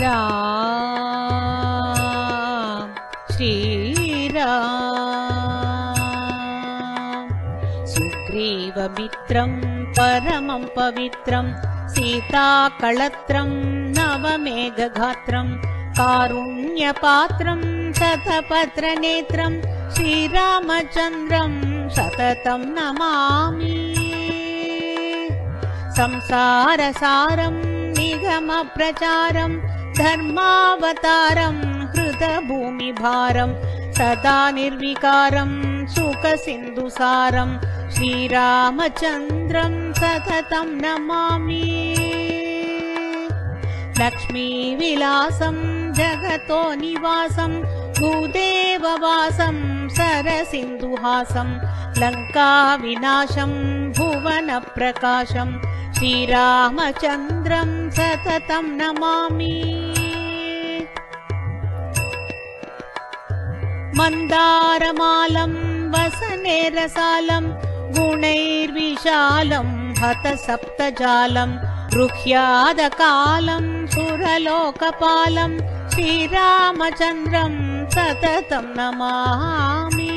राम श्री राम। सुग्रीव मित्रं परमं पवित्रं सीताकलत्रं नवमेघगात्रं कारुण्यपात्रं शतपत्रनेत्रं श्रीरामचन्द्रं सततं नमामि। संसारसारं निगमप्रचारं धर्मावतारं हृतभूमिभारं सदा निर्विकारं सुखसिन्धुसारं श्रीरामचन्द्रं सततं नमामि। लक्ष्मीविलासं जगतो निवासं भूदेववासं सरसिन्धुहासं लङ्काविनाशं भुवनप्रकाशं श्रीरामचन्द्रं सततं नमामि। मन्दारमालं वसने रसालं गुणैर्विशालं हतसप्तजालं रुह्यादकालं सुरलोकपालं श्रीरामचन्द्रं सततं नमामि।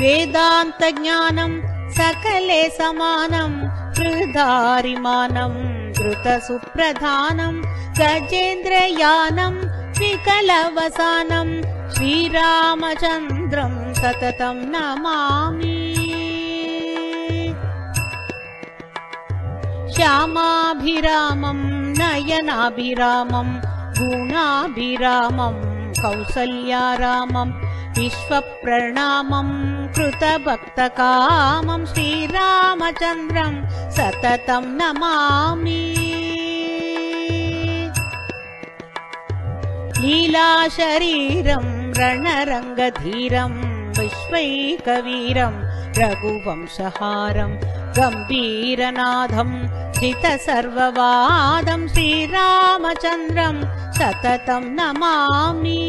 वेदान्तज्ञानं सकले समानं हृदारिमानं धृतसुप्रधानं गजेन्द्रयानं विकलवसानं श्रीरामचन्द्रं सततं नमामि। श्यामाभिरामं नयनाभिरामं गुणाभिरामं कौसल्यारामं विश्वप्रणामं कृतभक्तकामं श्रीरामचन्द्रं सततं नमामि। लीलाशरीरं रणरङ्गधीरं विश्वैकवीरं रघुवंशहारं गम्भीरनाथं जितसर्ववादं श्रीरामचन्द्रं सततं नमामि।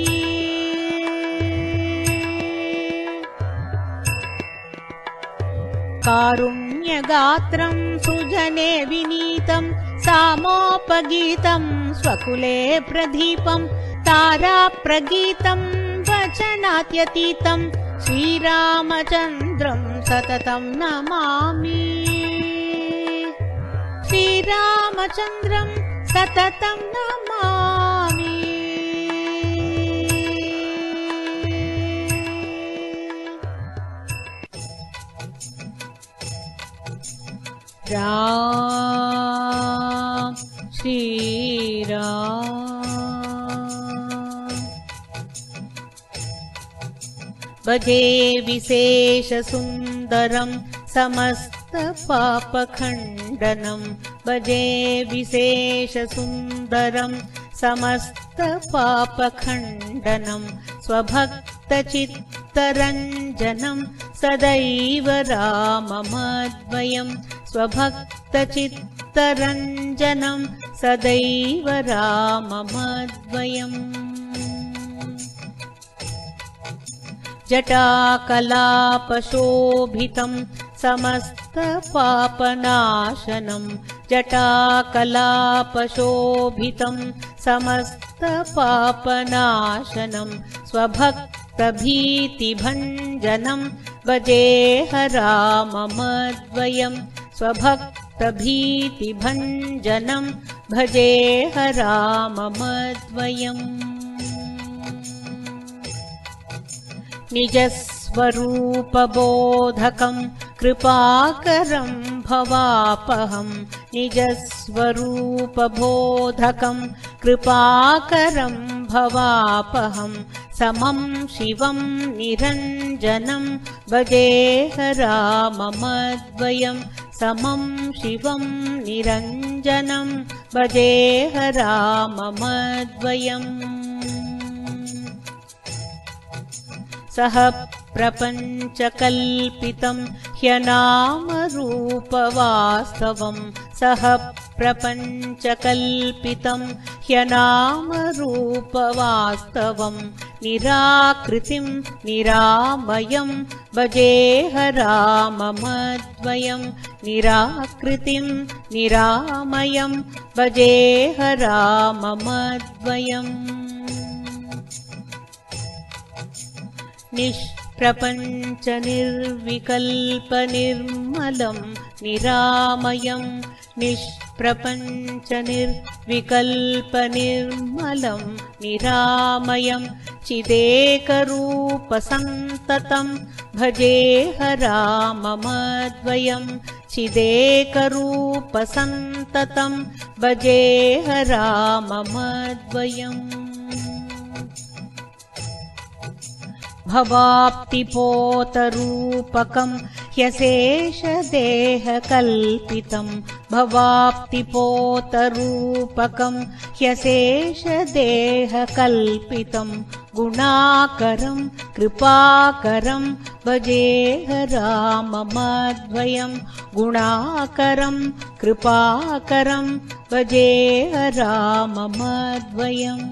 कारुण्यगात्रं सुजने विनीतं सामोपगीतं स्वकुले प्रदीपं ताराप्रगीतं वचनात्यतीतं श्रीरामचन्द्रं सततं नमामि। श्रीरामचन्द्रं सततं नमामि। राम श्री राम। भजे विशेष सुंदरम समस्त पाप खंडनम। भजे विशेष सुंदरम समस्त पाप खंडनम। स्वभक्त चित्त रंजनम सदैव राममद्वयम्। स्वभक्तचित्तरञ्जनं सदैव राममद्वयम्। जटाकलापशोभितं समस्तपापनाशनं। जटाकलापशोभितं समस्तपापनाशनं। स्वभक्तभीतिभञ्जनं भजेह राममद्वयम्। स्वभक्तभीतिभञ्जनं भजेह राममद्वयम्। निजस्वरूपबोधकं कृपाकरं भवापहं। निजस्वरूपबोधकं कृपाकरं भवापहं। समं शिवं निरञ्जनं भजेह राममद्वयं। समं शिवं निरञ्जनं भजेह राममद्वयम्। सह प्रपञ्चकल्पितं ह्यनामरूपवास्तवं। सह प्रपञ्चकल्पितं ह्यनामरूपवास्तवं। निराकृतिं निरामयं भजेह राममद्वयं। निराकृतिं निरामयं भजेह राममद्वयम्। निष्प्रपञ्च निर्विकल्प निर्मलं निरामयं। निष्प्रपञ्च निर्विकल्प निर्मलं निरामयं। चिदेकरूप सन्ततं भजेह राममद्वयं। चिदेकरूप सन्ततं भजेह राममद्वयम्। भवाप्तिपोतरूपकं ह्यशेषदेहकल्पितं। भवाप्तिपोतरूपकं ह्यशेषदेहकल्पितं। गुणाकरं कृपाकरं भजेह राममद्वयं। गुणाकरं कृपाकरं भजेह राममद्वयम्।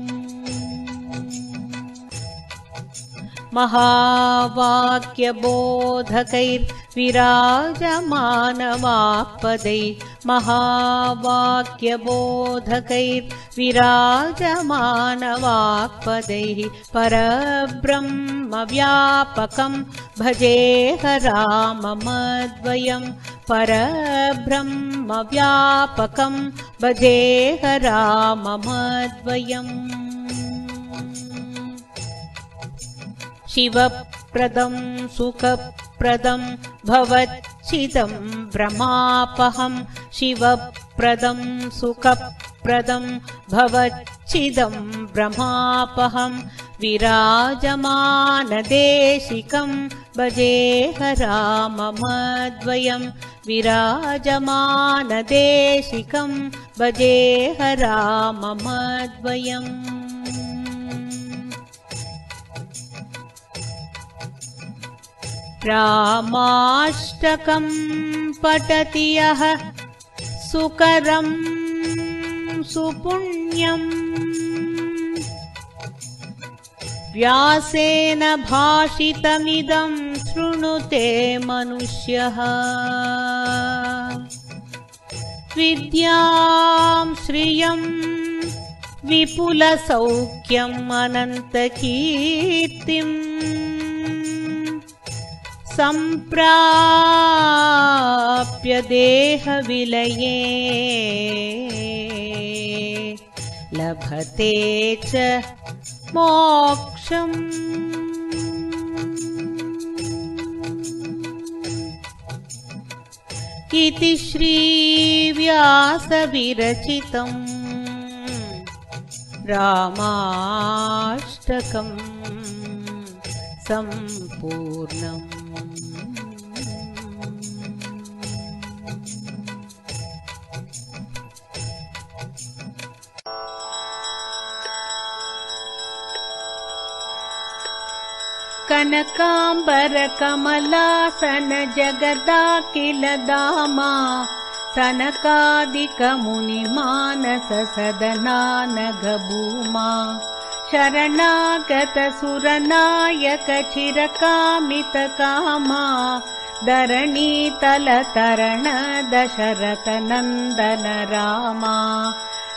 महावाक्यबोधकैर्विराजमानवाक्पदैः। महावाक्यबोधकैर्विराजमानवाक्पदैः परब्रह्मव्यापकं भजेह राममद्वयं। परब्रह्मव्यापकं भजेह राममद्वयम्। शिवप्रदं सुखप्रदं भवच्चिदं भ्रमापहं। शिवप्रदं सुखप्रदं भवच्चिदं भ्रमापहं। विराजमानदेशिकं भजेह राममद्वयं। विराजमानदेशिकं भजेह राममद्वयम्। रामाष्टकं पठति यः सुकरं सुपुण्यं। व्यासेन भाषितमिदं शृणुते मनुष्यः। विद्यां श्रियं विपुलसौख्यम् अनन्तकीर्तिम्। सम्प्राप्य देहविलये लभते च मोक्षम्। इति श्रीव्यासविरचितम् रामाष्टकम् सम्पूर्णम्। कनकाम्बरकमलासन जगदाखिलधामा। सनकादिकमुनिमानससदनानघभूमा। शरणागतसुरनायकचिरकामितकामा। धरणीतलतरणदशरथनन्दनरामा।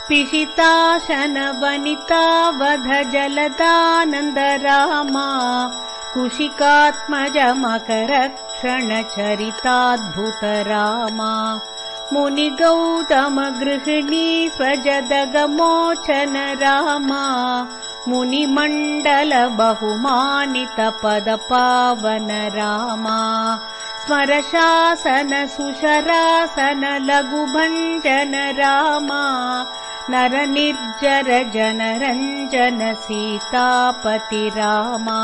पिहिताशनवनितावधजलदानन्दरामा। कुशिकात्मजमकरक्षणचरिताद्भुतरामा। मुनिगौतमगृहिणी स्वजदगमोचन रामा। मुनिमण्डलबहुमानितपदपावन रामा। स्मरशासन सुशरासन लघुभञ्जन रामा। नरनिर्जर जनरञ्जन सीतापति रामा।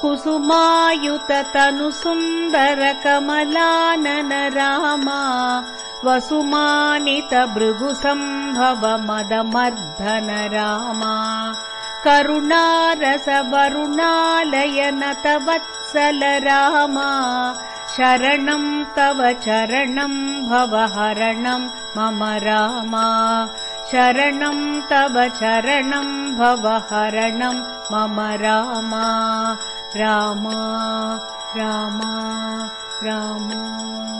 कुसुमायुततनुसुन्दर कमलानन रामा। वसुमानितभृगुसम्भव मदमर्दन रामा। करुणारसवरुणालयनतवत्सल रामा। शरणं तव चरणं भव हरणं मम रामा। शरणं तव शरणं भवहरणं मम रामा रामा रामा रामा।